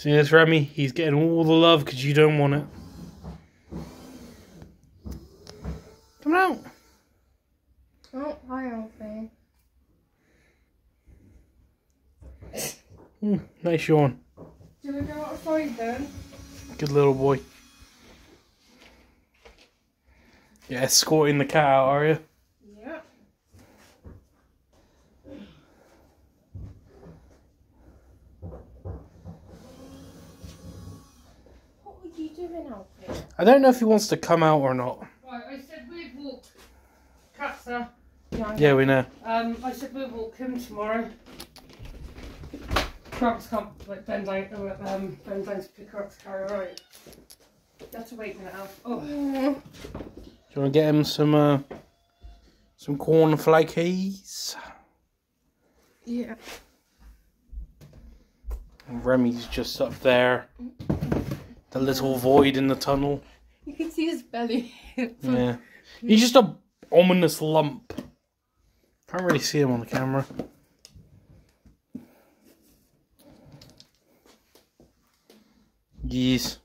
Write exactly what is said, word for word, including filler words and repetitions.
See this, Remmy? He's getting all the love because you don't want it. Come out. Oh, hi, old thing. Mm, nice yawn. Do we go outside then? Good little boy. You're escorting the cat out, are you? Yeah. What were you doing out there? I don't know if he wants to come out or not. Right, I said we'd walk Katza. Yeah, yeah, we know. Um, I said we'll walk him tomorrow. Crabs can't like bend down, um, bend down to pick her up to carry her out. You have to wait a minute out. Oh. Mm. Do you want to get him some uh, some cornflakes? Yeah. And Remy's just up there. The little void in the tunnel. You can see his belly. Yeah. He's just a ominous lump. Can't really see him on the camera. Yes.